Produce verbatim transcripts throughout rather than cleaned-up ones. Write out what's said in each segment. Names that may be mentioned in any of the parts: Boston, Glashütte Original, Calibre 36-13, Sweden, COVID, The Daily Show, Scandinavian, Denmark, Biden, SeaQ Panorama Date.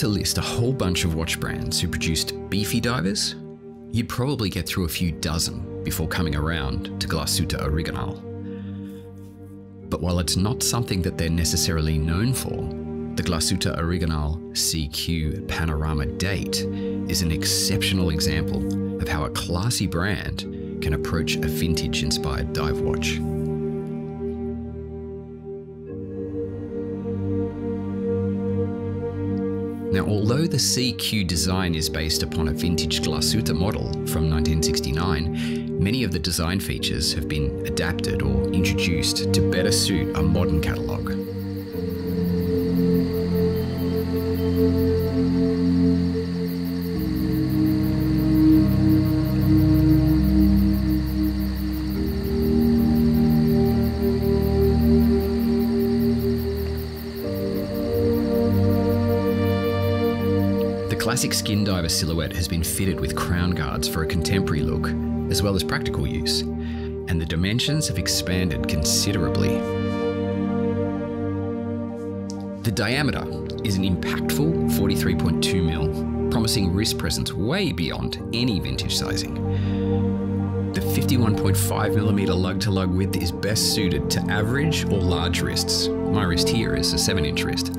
had to list a whole bunch of watch brands who produced beefy divers, you'd probably get through a few dozen before coming around to Glashütte Original. But while it's not something that they're necessarily known for, the Glashütte Original SeaQ Panorama Date is an exceptional example of how a classy brand can approach a vintage-inspired dive watch. Now, although the SeaQ design is based upon a vintage Glashütte model from nineteen sixty-nine, many of the design features have been adapted or introduced to better suit a modern catalogue. The classic skin diver silhouette has been fitted with crown guards for a contemporary look, as well as practical use, and the dimensions have expanded considerably. The diameter is an impactful forty-three point two millimeters, promising wrist presence way beyond any vintage sizing. The fifty-one point five millimeter lug-to-lug width is best suited to average or large wrists. My wrist here is a seven inch wrist.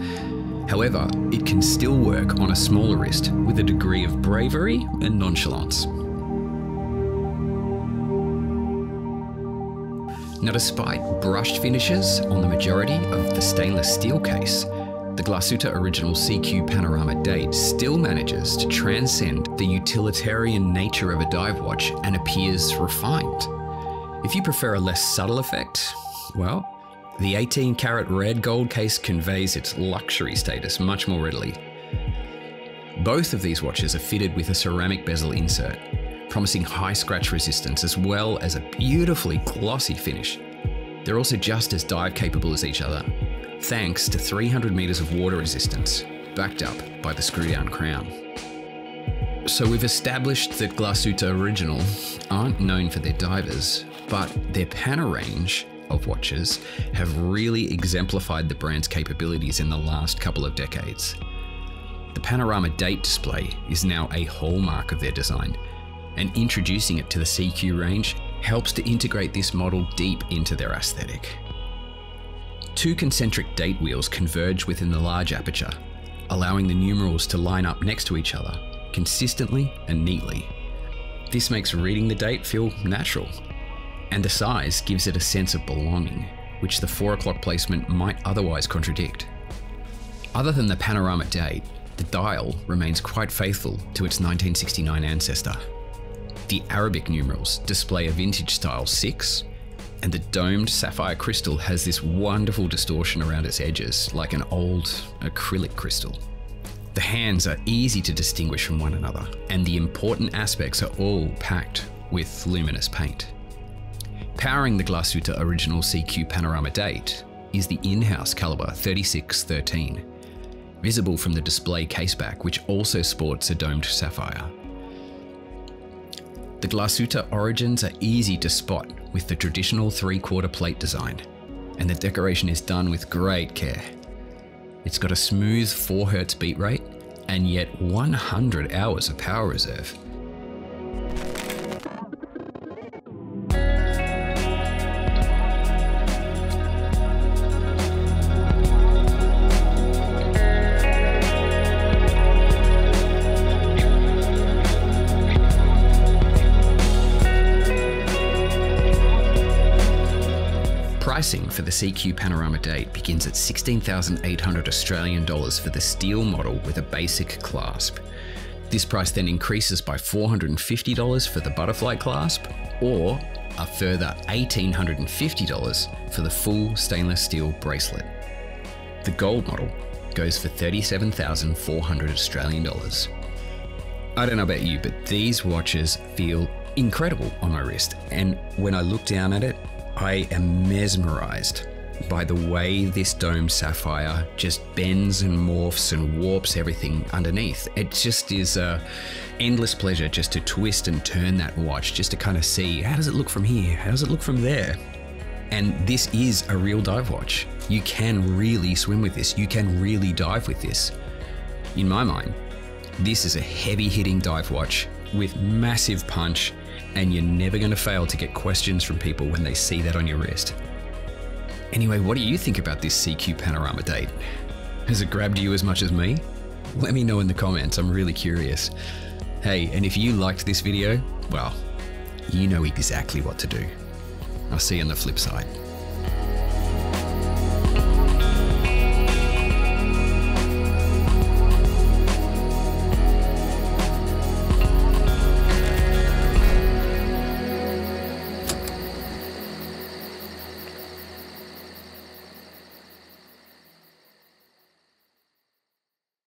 However, it can still work on a smaller wrist with a degree of bravery and nonchalance. Now, despite brushed finishes on the majority of the stainless steel case, the Glashütte Original SeaQ Panorama Date still manages to transcend the utilitarian nature of a dive watch and appears refined. If you prefer a less subtle effect, well, the eighteen karat red gold case conveys its luxury status much more readily. Both of these watches are fitted with a ceramic bezel insert, promising high scratch resistance as well as a beautifully glossy finish. They're also just as dive capable as each other, thanks to three hundred meters of water resistance, backed up by the screw down crown. So we've established that Glashütte Original aren't known for their divers, but their Panorama range of watches have really exemplified the brand's capabilities in the last couple of decades. The Panorama Date display is now a hallmark of their design, and introducing it to the SeaQ range helps to integrate this model deep into their aesthetic. Two concentric date wheels converge within the large aperture, allowing the numerals to line up next to each other, consistently and neatly. This makes reading the date feel natural, and the size gives it a sense of belonging, which the four o'clock placement might otherwise contradict. Other than the Panorama Date, the dial remains quite faithful to its nineteen sixty-nine ancestor. The Arabic numerals display a vintage style six, and the domed sapphire crystal has this wonderful distortion around its edges, like an old acrylic crystal. The hands are easy to distinguish from one another, and the important aspects are all packed with luminous paint. Powering the Glashütte Original SeaQ Panorama Date is the in-house caliber thirty-six thirteen, visible from the display caseback, which also sports a domed sapphire. The Glashütte origins are easy to spot with the traditional three-quarter plate design, and the decoration is done with great care. It's got a smooth four hertz beat rate and yet one hundred hours of power reserve. Pricing for the SeaQ Panorama Date begins at sixteen thousand eight hundred Australian dollars for the steel model with a basic clasp. This price then increases by four hundred fifty dollars for the butterfly clasp, or a further one thousand eight hundred fifty dollars for the full stainless steel bracelet. The gold model goes for thirty-seven thousand four hundred Australian dollars. I don't know about you, but these watches feel incredible on my wrist, and when I look down at it, I am mesmerized by the way this domed sapphire just bends and morphs and warps everything underneath. It just is an endless pleasure just to twist and turn that watch, just to kind of see, how does it look from here? How does it look from there? And this is a real dive watch. You can really swim with this. You can really dive with this. In my mind, this is a heavy-hitting dive watch with massive punch, and you're never going to fail to get questions from people when they see that on your wrist. Anyway, what do you think about this SeaQ Panorama Date? Has it grabbed you as much as me? Let me know in the comments, I'm really curious. Hey, and if you liked this video, well, you know exactly what to do. I'll see you on the flip side.